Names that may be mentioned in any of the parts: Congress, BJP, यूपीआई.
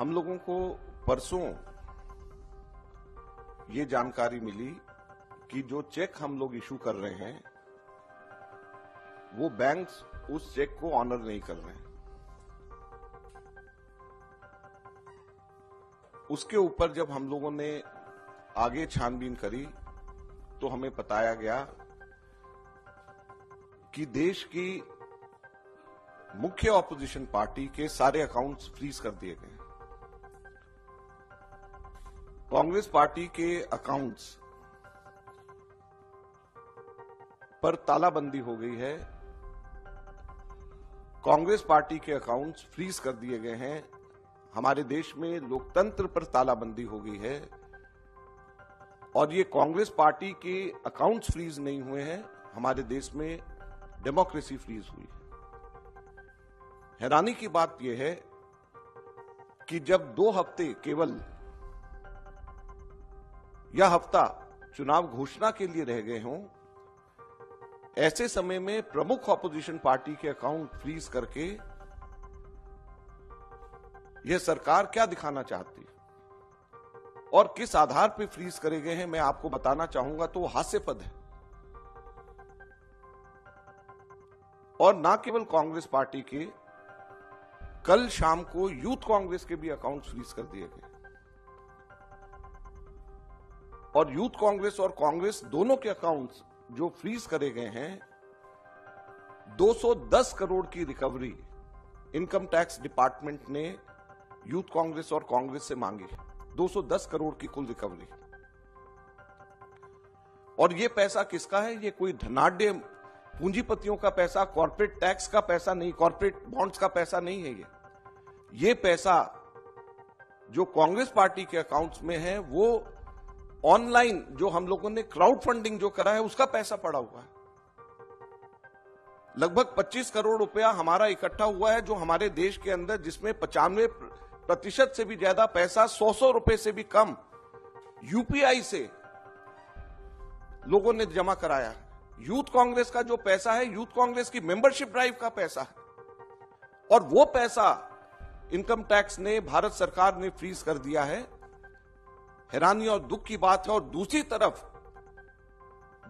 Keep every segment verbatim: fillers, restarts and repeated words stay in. हम लोगों को परसों ये जानकारी मिली कि जो चेक हम लोग इश्यू कर रहे हैं वो बैंक्स उस चेक को ऑनर नहीं कर रहे हैं। उसके ऊपर जब हम लोगों ने आगे छानबीन करी तो हमें बताया गया कि देश की मुख्य ऑपोजिशन पार्टी के सारे अकाउंट्स फ्रीज कर दिए गए। कांग्रेस पार्टी के अकाउंट्स पर तालाबंदी हो गई है, कांग्रेस पार्टी के अकाउंट्स फ्रीज कर दिए गए हैं, हमारे देश में लोकतंत्र पर तालाबंदी हो गई है और ये कांग्रेस पार्टी के अकाउंट्स फ्रीज नहीं हुए हैं, हमारे देश में डेमोक्रेसी फ्रीज हुई है। हैरानी की बात यह है कि जब दो हफ्ते केवल या हफ्ता चुनाव घोषणा के लिए रह गए हों, ऐसे समय में प्रमुख ऑपोजिशन पार्टी के अकाउंट फ्रीज करके यह सरकार क्या दिखाना चाहती है और किस आधार पर फ्रीज करे गए हैं, मैं आपको बताना चाहूंगा तो हास्यपद है। और ना केवल कांग्रेस पार्टी के, कल शाम को यूथ कांग्रेस के भी अकाउंट फ्रीज कर दिए गए और यूथ कांग्रेस और कांग्रेस दोनों के अकाउंट्स जो फ्रीज करे गए हैं, दो सौ दस करोड़ की रिकवरी इनकम टैक्स डिपार्टमेंट ने यूथ कांग्रेस और कांग्रेस से मांगी है, दो सौ दस करोड़ की कुल रिकवरी। और यह पैसा किसका है? यह कोई धनाढ़ पूंजीपतियों का पैसा, कॉर्पोरेट टैक्स का पैसा नहीं, कॉर्पोरेट बॉन्ड्स का पैसा नहीं है। ये ये पैसा जो कांग्रेस पार्टी के अकाउंट्स में है वो ऑनलाइन जो हम लोगों ने क्राउड फंडिंग जो करा है उसका पैसा पड़ा हुआ है। लगभग पच्चीस करोड़ रुपया हमारा इकट्ठा हुआ है जो हमारे देश के अंदर, जिसमें पचानवे प्रतिशत से भी ज्यादा पैसा सौ सौ रुपए से भी कम यूपीआई से लोगों ने जमा कराया है। यूथ कांग्रेस का जो पैसा है, यूथ कांग्रेस की मेंबरशिप ड्राइव का पैसा है और वो पैसा इनकम टैक्स ने, भारत सरकार ने फ्रीज कर दिया है। हैरानी और दुख की बात है। और दूसरी तरफ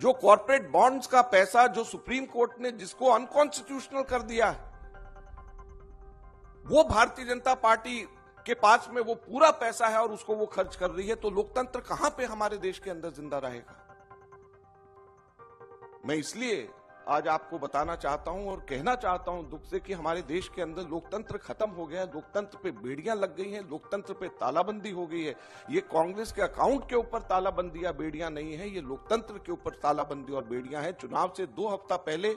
जो कॉर्पोरेट बॉन्ड्स का पैसा जो सुप्रीम कोर्ट ने, जिसको अनकॉन्स्टिट्यूशनल कर दिया है, वो भारतीय जनता पार्टी के पास में वो पूरा पैसा है और उसको वो खर्च कर रही है। तो लोकतंत्र कहां पे हमारे देश के अंदर जिंदा रहेगा? मैं इसलिए आज आपको बताना चाहता हूं और कहना चाहता हूं दुख से कि हमारे देश के अंदर लोकतंत्र खत्म हो गया है, लोकतंत्र पे बेड़ियां लग गई हैं, लोकतंत्र पे तालाबंदी हो गई है। ये कांग्रेस के अकाउंट के ऊपर तालाबंदी या बेड़ियां नहीं है, ये लोकतंत्र के ऊपर तालाबंदी और बेड़ियां हैं। चुनाव से दो हफ्ता पहले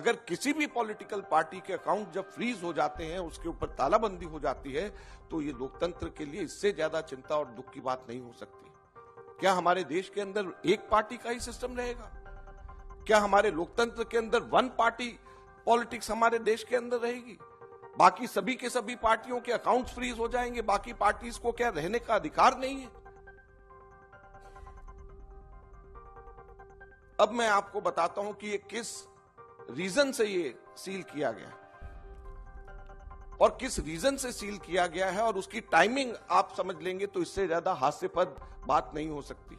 अगर किसी भी पॉलिटिकल पार्टी के अकाउंट जब फ्रीज हो जाते हैं, उसके ऊपर तालाबंदी हो जाती है, तो ये लोकतंत्र के लिए इससे ज्यादा चिंता और दुख की बात नहीं हो सकती। क्या हमारे देश के अंदर एक पार्टी का ही सिस्टम रहेगा? क्या हमारे लोकतंत्र के अंदर वन पार्टी पॉलिटिक्स हमारे देश के अंदर रहेगी? बाकी सभी के सभी पार्टियों के अकाउंट्स फ्रीज हो जाएंगे, बाकी पार्टीज को क्या रहने का अधिकार नहीं है? अब मैं आपको बताता हूं कि ये किस रीजन से ये सील किया गया और किस रीजन से सील किया गया है और उसकी टाइमिंग आप समझ लेंगे तो इससे ज्यादा हास्यपद बात नहीं हो सकती।